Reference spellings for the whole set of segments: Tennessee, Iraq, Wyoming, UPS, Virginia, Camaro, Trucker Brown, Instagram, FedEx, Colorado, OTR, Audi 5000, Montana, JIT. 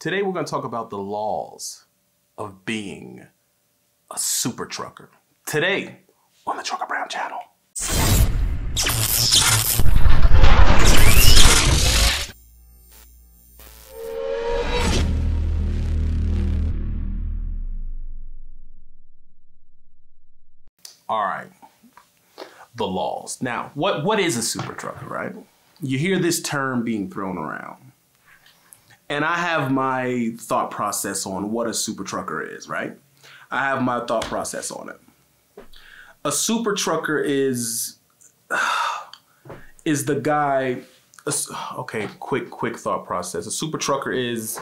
Today we're going to talk about the laws of being a super trucker. Today on the Trucker Brown channel. All right, the laws. Now, what is a super trucker, right? You hear this term being thrown around. And I have my thought process on what a super trucker is, right? I have my thought process on it. A super trucker is the guy, okay, quick thought process. A super trucker is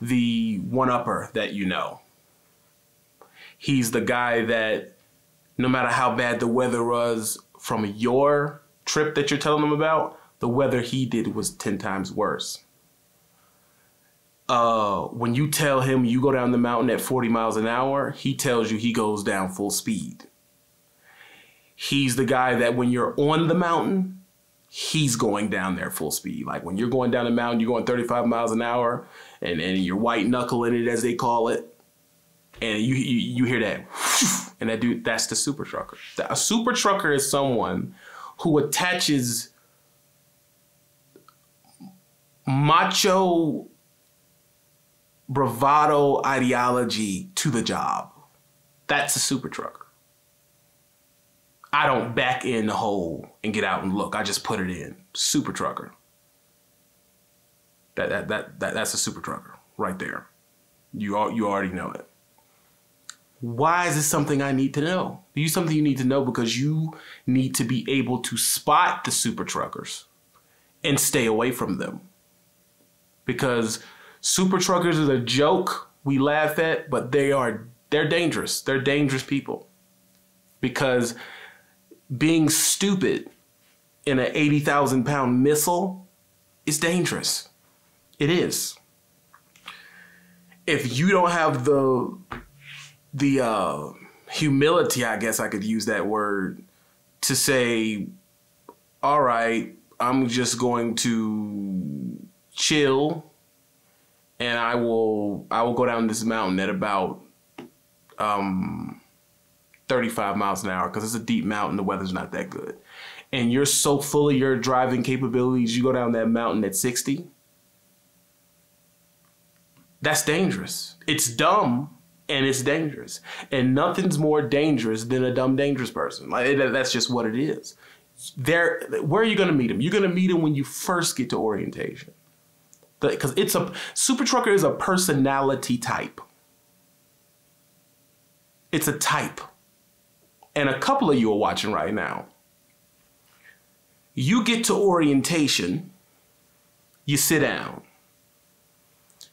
the one-upper that you know. He's the guy that no matter how bad the weather was from your trip that you're telling them about, the weather he did was 10 times worse. When you tell him you go down the mountain at 40 miles an hour, he tells you he goes down full speed. He's the guy that when you're on the mountain, he's going down there full speed. Like when you're going down the mountain, you're going 35 miles an hour and you're white knuckling it, as they call it. And you hear that, and that dude, that's the super trucker. A super trucker is someone who attaches macho bravado ideology to the job. That's a super trucker. I don't back in the hole and get out and look. I just put it in. Super trucker. That's a super trucker right there. You already know it. Why is this something I need to know? It's something you need to know because you need to be able to spot the super truckers and stay away from them. Because super truckers is a joke we laugh at, but they're dangerous. They're dangerous people. Because being stupid in an 80,000 pound missile is dangerous. It is. If you don't have the humility, I guess I could use that word, to say, all right, I'm just going to chill and I will go down this mountain at about 35 miles an hour because it's a deep mountain, the weather's not that good. And you're so full of your driving capabilities, you go down that mountain at 60. That's dangerous. It's dumb. And it's dangerous. And nothing's more dangerous than a dumb, dangerous person. Like, that's just what it is. Where are you going to meet them? You're going to meet them when you first get to orientation. Because it's a super trucker is a personality type. It's a type. And a couple of you are watching right now. You get to orientation. You sit down.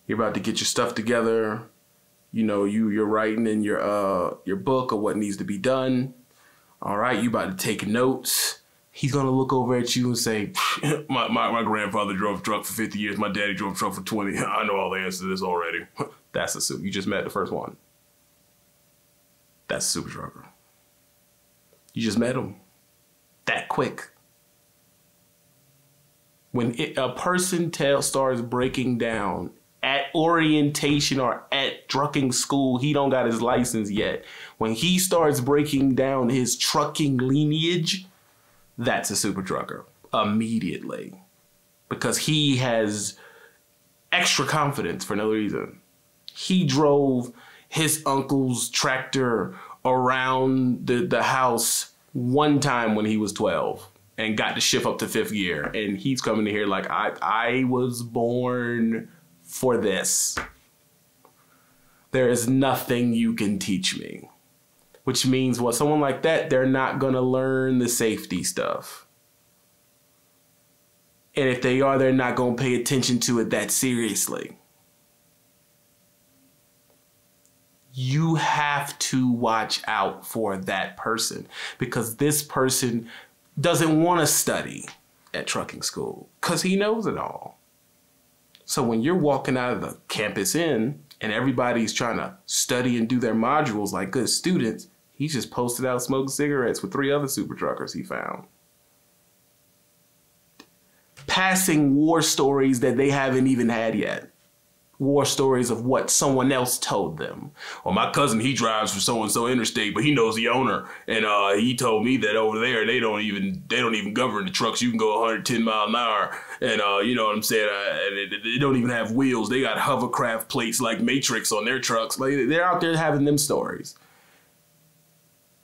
You're about to get your stuff together. You know, you're writing in your book of what needs to be done. All right, you about to take notes. He's going to look over at you and say, my grandfather drove a truck for 50 years. My daddy drove a truck for 20. I know all the answers to this already. That's a super. You just met the first one. That's a super trucker. You just met him that quick. When a person starts breaking down at orientation or at trucking school, he don't got his license yet. When he starts breaking down his trucking lineage, that's a super trucker immediately, because he has extra confidence for no reason. He drove his uncle's tractor around the house one time when he was 12 and got to shift up to 5th gear. And he's coming to here like, I was born for this. There is nothing you can teach me. Which means, well, someone like that, they're not going to learn the safety stuff. And if they are, they're not going to pay attention to it that seriously. You have to watch out for that person, because this person doesn't want to study at trucking school because he knows it all. So when you're walking out of the campus inn and everybody's trying to study and do their modules like good students, he just posted out smoking cigarettes with 3 other super truckers he found. Passing war stories that they haven't even had yet. war stories of what someone else told them. Well, my cousin, he drives for so-and-so interstate, but he knows the owner. And he told me that over there, they don't even govern the trucks. You can go 110 miles an hour. And you know what I'm saying? They don't even have wheels. They got hovercraft plates like Matrix on their trucks. Like, they're out there having them stories.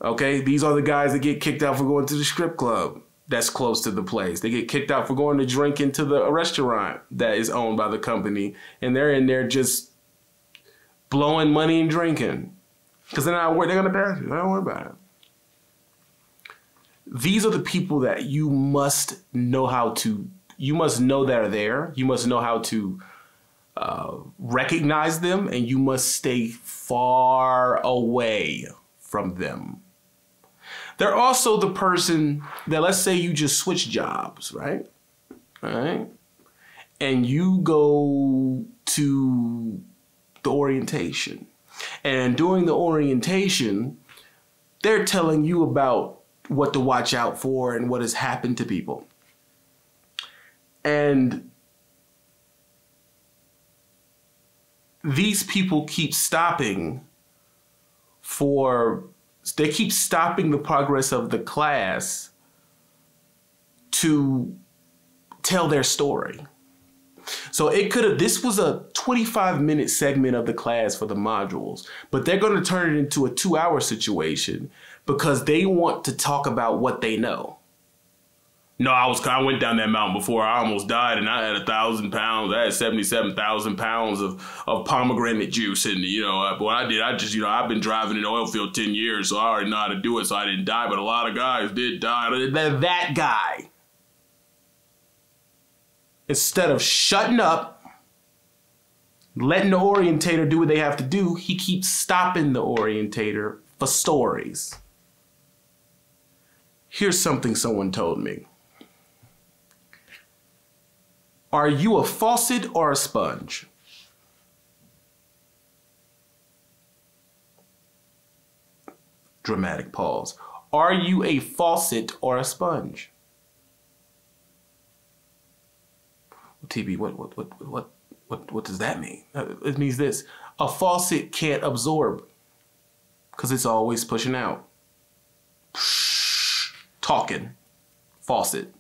Okay, these are the guys that get kicked out for going to the strip club that's close to the place. They get kicked out for going to drink into the restaurant that is owned by the company. And they're in there just blowing money and drinking. Because they're not worried. They're going to pass you. Don't worry about it. These are the people that you must know how to, you must know that are there. You must know how to recognize them, and you must stay far away from them. They're also the person that, let's say you just switch jobs, right? All right. And you go to the orientation. And during the orientation, they're telling you about what to watch out for and what has happened to people. And these people keep stopping for... They keep stopping the progress of the class to tell their story. So it could have, this was a 25-minute segment of the class for the modules, but they're going to turn it into a 2-hour situation because they want to talk about what they know. No, I went down that mountain before. I almost died, and I had 1,000 pounds. I had 77,000 pounds of pomegranate juice, and you know what I did? I just, you know, I've been driving in the oil field 10 years, so I already know how to do it. So I didn't die, but a lot of guys did die. They're that guy. Instead of shutting up, letting the orientator do what they have to do, he keeps stopping the orientator for stories. Here's something someone told me. Are you a faucet or a sponge? Dramatic pause. Are you a faucet or a sponge? TB, what does that mean? It means this. A faucet can't absorb because it's always pushing out. Talking. Faucet.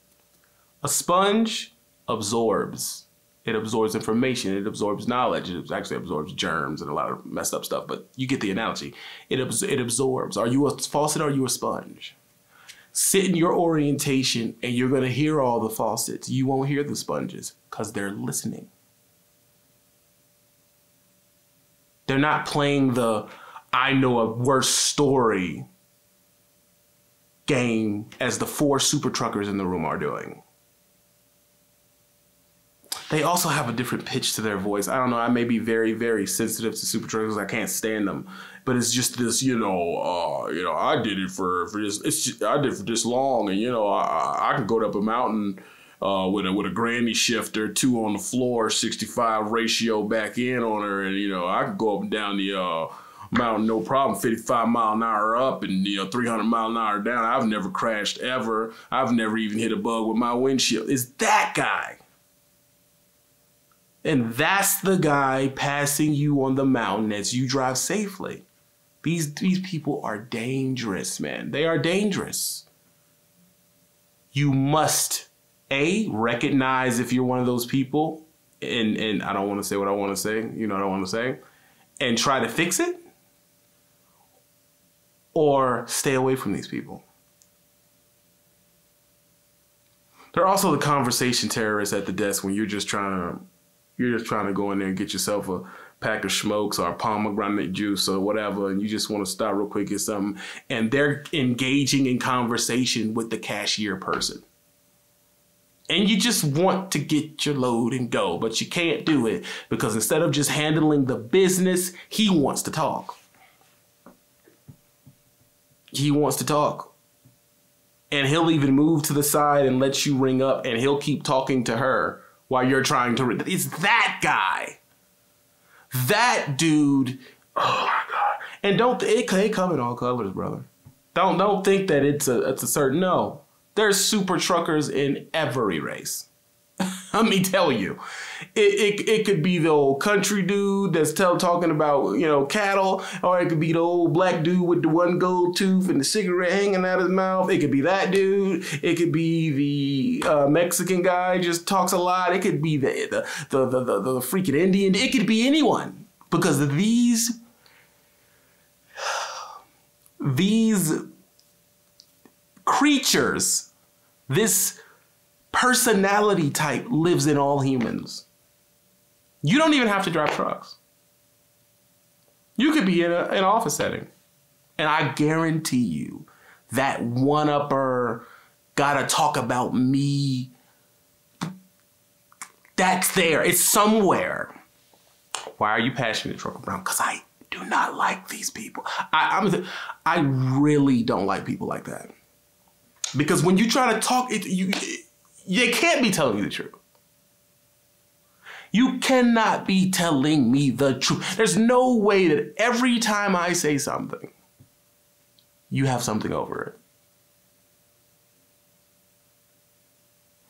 A sponge absorbs. It absorbs information. It absorbs knowledge. It actually absorbs germs and a lot of messed up stuff, but you get the analogy. It absorbs. Are you a faucet or are you a sponge? Sit in your orientation and you're going to hear all the faucets. You won't hear the sponges because they're listening. They're not playing the I know a worse story game as the four super truckers in the room are doing. They also have a different pitch to their voice. I don't know. I may be very, very sensitive to super truckers. I can't stand them. But it's just this, you know, I did it for this. It's just, I did it for this long, and you know, I could go up a mountain with a granny shifter, 2 on the floor, 65 ratio back in on her, and you know, I could go up and down the mountain, no problem, 55 mile an hour up and, you know, 300 mile an hour down. I've never crashed ever. I've never even hit a bug with my windshield. It's that guy. And that's the guy passing you on the mountain as you drive safely. These people are dangerous, man. They are dangerous. You must, A, recognize if you're one of those people. And I don't want to say what I want to say. You know what I want to say. And try to fix it. Or stay away from these people. They're also the conversation terrorists at the desk when you're just trying to go in there and get yourself a pack of smokes or a pomegranate juice or whatever, and you just want to stop real quick or something. And they're engaging in conversation with the cashier person. And you just want to get your load and go, but you can't do it because instead of just handling the business, he wants to talk. He wants to talk, and he'll even move to the side and let you ring up, and he'll keep talking to her while you're trying to. It's that guy, that dude. Oh my God! And don't they come in all colors, brother? Don't think that it's a certain. No, there's super truckers in every race. Let me tell you, it could be the old country dude that's talking about, you know, cattle, or it could be the old black dude with the one gold tooth and the cigarette hanging out his mouth. It could be that dude. It could be the Mexican guy just talks a lot. It could be the freaking Indian. It could be anyone, because these creatures, this personality type lives in all humans. You don't even have to drive trucks. You could be in an office setting. And I guarantee you that one-upper, gotta talk about me, that's there. It's somewhere. Why are you passionate, Trucker Brown? Because I do not like these people. I really don't like people like that. Because when you try to talk, they can't be telling you the truth. You cannot be telling me the truth. There's no way that every time I say something, you have something over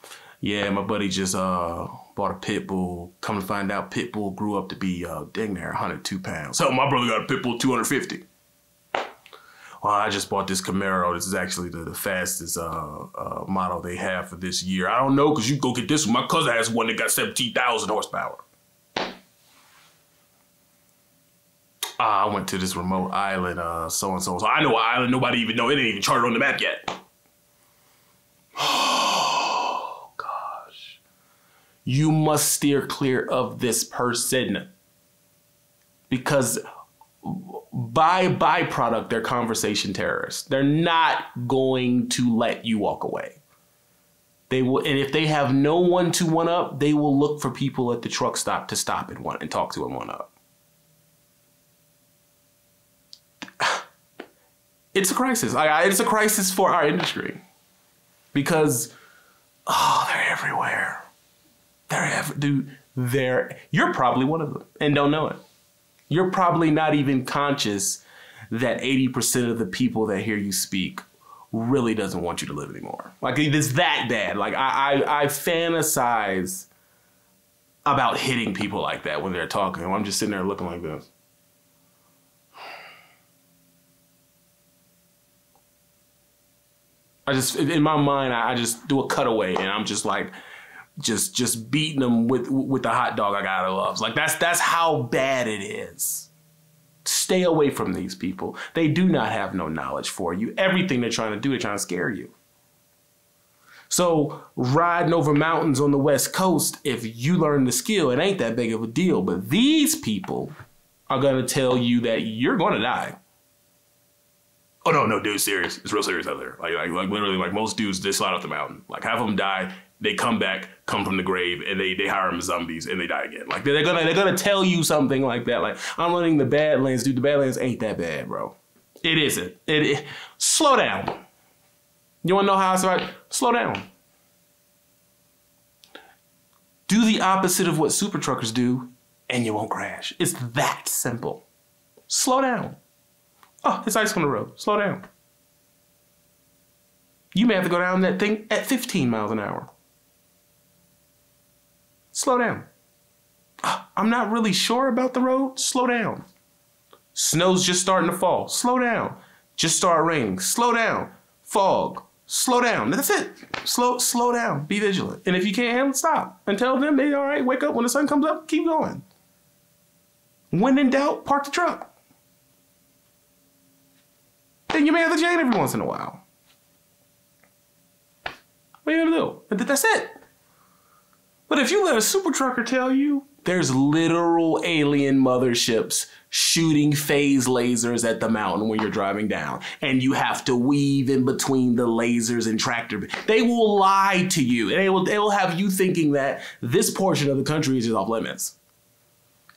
it. Yeah, my buddy just bought a pit bull. Come to find out, pit bull grew up to be dang near 102 pounds. So my brother got a pit bull 250. Well, I just bought this Camaro. This is actually the fastest model they have for this year. I don't know, because you go get this one. My cousin has one that got 17,000 horsepower. I went to this remote island, so-and-so. So I know an island nobody even know. It ain't even charted on the map yet. Oh, gosh. You must steer clear of this person. Because by byproduct, they're conversation terrorists. They're not going to let you walk away. They will, and if they have no one to one up, they will look for people at the truck stop to stop and talk to and one up. It's a crisis. It's a crisis for our industry, because they're everywhere. You're probably one of them and don't know it. You're probably not even conscious that 80% of the people that hear you speak really doesn't want you to live anymore. Like, it's that bad. Like, I fantasize about hitting people like that when they're talking. I'm just sitting there looking like this. In my mind, I just do a cutaway and I'm just like, just beating them with the hot dog I got out of Love's. Like, that's how bad it is. Stay away from these people. They do not have no knowledge for you. Everything they're trying to do, they're trying to scare you. So riding over mountains on the West Coast, if you learn the skill, it ain't that big of a deal. But these people are gonna tell you that you're gonna die. Oh, no, dude, serious. It's real serious out there. Like literally, like, most dudes, they slide off the mountain. Like, half of them die. They come back, come from the grave, and they hire them as zombies, and they die again. Like, they're gonna tell you something like that. Like, I'm running the Badlands, dude. The Badlands ain't that bad, bro. It isn't. Slow down. You wanna know how I survived? Slow down. Do the opposite of what super truckers do, and you won't crash. It's that simple. Slow down. Oh, it's ice on the road. Slow down. You may have to go down that thing at 15 miles an hour. Slow down. I'm not really sure about the road. Slow down. Snow's just starting to fall. Slow down. Just started raining. Slow down. Fog. Slow down. That's it. Slow down. Be vigilant. And if you can't handle it, stop. And tell them, they all right, wake up when the sun comes up, keep going. When in doubt, park the truck. And you may have to jane every once in a while. What are you gonna do? That's it. But if you let a super trucker tell you, there's literal alien motherships shooting phase lasers at the mountain when you're driving down, and you have to weave in between the lasers and tractor. They will lie to you, and they will have you thinking that this portion of the country is just off limits,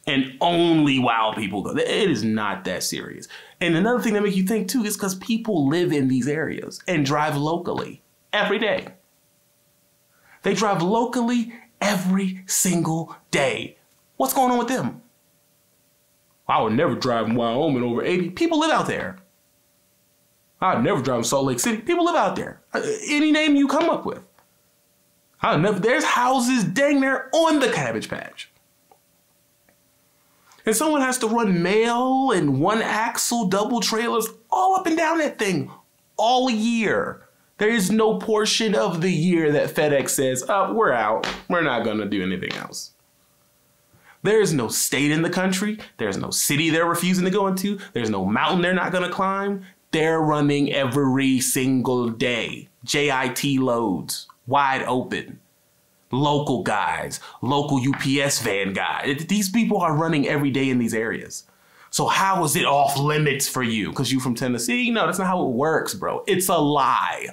and only wild people go. It is not that serious. And another thing that makes you think too is because people live in these areas and drive locally every day. They drive locally every single day. What's going on with them? I would never drive in Wyoming over 80. People live out there. I would never drive in Salt Lake City. People live out there. Any name you come up with. I never, there's houses dang near on the cabbage patch. And someone has to run mail and one axle double trailers all up and down that thing all year. There is no portion of the year that FedEx says, oh, we're out. We're not going to do anything else. There is no state in the country. There's no city they're refusing to go into. There's no mountain they're not going to climb. They're running every single day. JIT loads, wide open. Local guys, local UPS van guys. These people are running every day in these areas. So how is it off limits for you? Because you from Tennessee? No, that's not how it works, bro. It's a lie.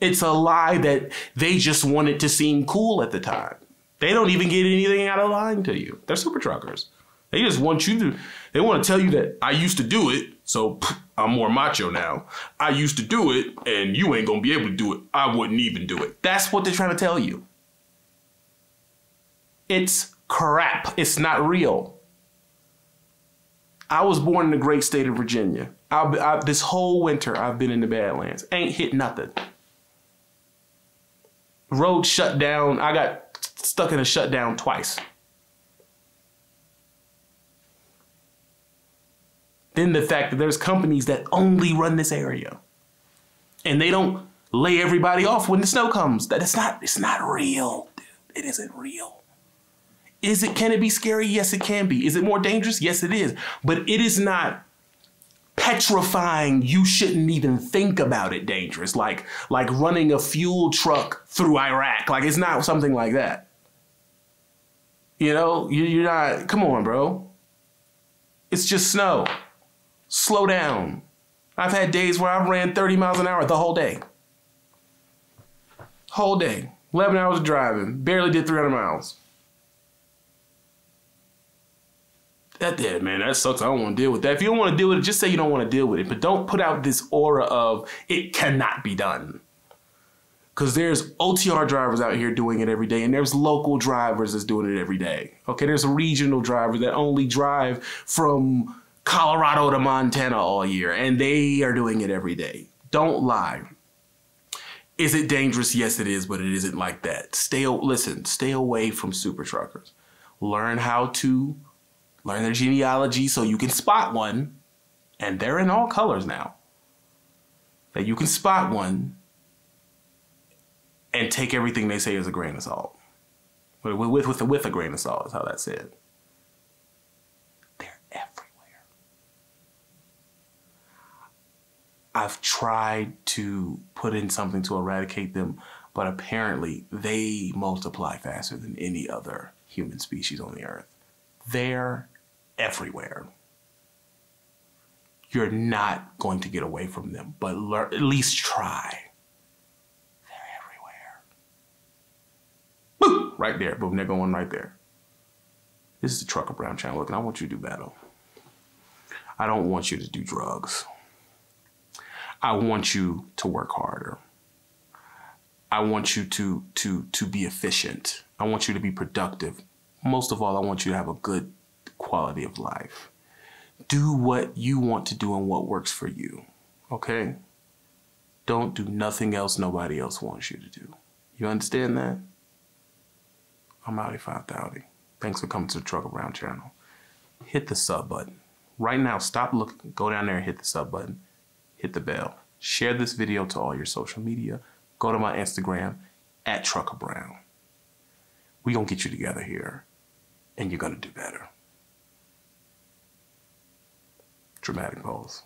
It's a lie that they just wanted to seem cool at the time. They don't even get anything out of lying to you. They're super truckers. They just want you to, they want to tell you that I used to do it, so I'm more macho now. I used to do it, and you ain't going to be able to do it. I wouldn't even do it. That's what they're trying to tell you. It's crap. It's not real. I was born in the great state of Virginia. This whole winter, I've been in the Badlands. Ain't hit nothing. Road shut down. I got stuck in a shutdown twice. Then the fact that there's companies that only run this area. And they don't lay everybody off when the snow comes. It's not real, dude. It isn't real. Is it, can it be scary? Yes, it can be. Is it more dangerous? Yes, it is. But it is not petrifying. You shouldn't even think about it dangerous. Like running a fuel truck through Iraq. Like it's not something like that. You know, you're not, come on, bro. It's just snow. Slow down. I've had days where I've ran 30 miles an hour the whole day. Whole day. 11 hours of driving. Barely did 300 miles. That did, man, that sucks. I don't want to deal with that. If you don't want to deal with it, just say you don't want to deal with it. But don't put out this aura of it cannot be done. Because there's OTR drivers out here doing it every day. And there's local drivers that's doing it every day. Okay, there's regional drivers that only drive from Colorado to Montana all year. And they are doing it every day. Don't lie. Is it dangerous? Yes, it is. But it isn't like that. Stay away from super truckers. Learn how to... Learn their genealogy so you can spot one, and they're in all colors now, that you can spot one and take everything they say as a grain of salt. With a grain of salt is how that's said. They're everywhere. I've tried to put in something to eradicate them, but apparently they multiply faster than any other human species on the earth. They're everywhere. You're not going to get away from them, but at least try. They're everywhere. Boop! Right there. Boom, they're going right there. This is the Trucker Brown channel. Look, and I want you to do battle. I don't want you to do drugs. I want you to work harder. I want you to be efficient. I want you to be productive. Most of all, I want you to have a good quality of life. Do what you want to do and what works for you, okay? Don't do nothing else nobody else wants you to do. You understand that? I'm Audi 5000. Thanks for coming to the Trucker Brown channel. Hit the sub button. Right now, stop looking. Go down there and hit the sub button. Hit the bell. Share this video to all your social media. Go to my Instagram, @TruckerBrown. We're going to get you together here. And you're going to do better. Dramatic pause.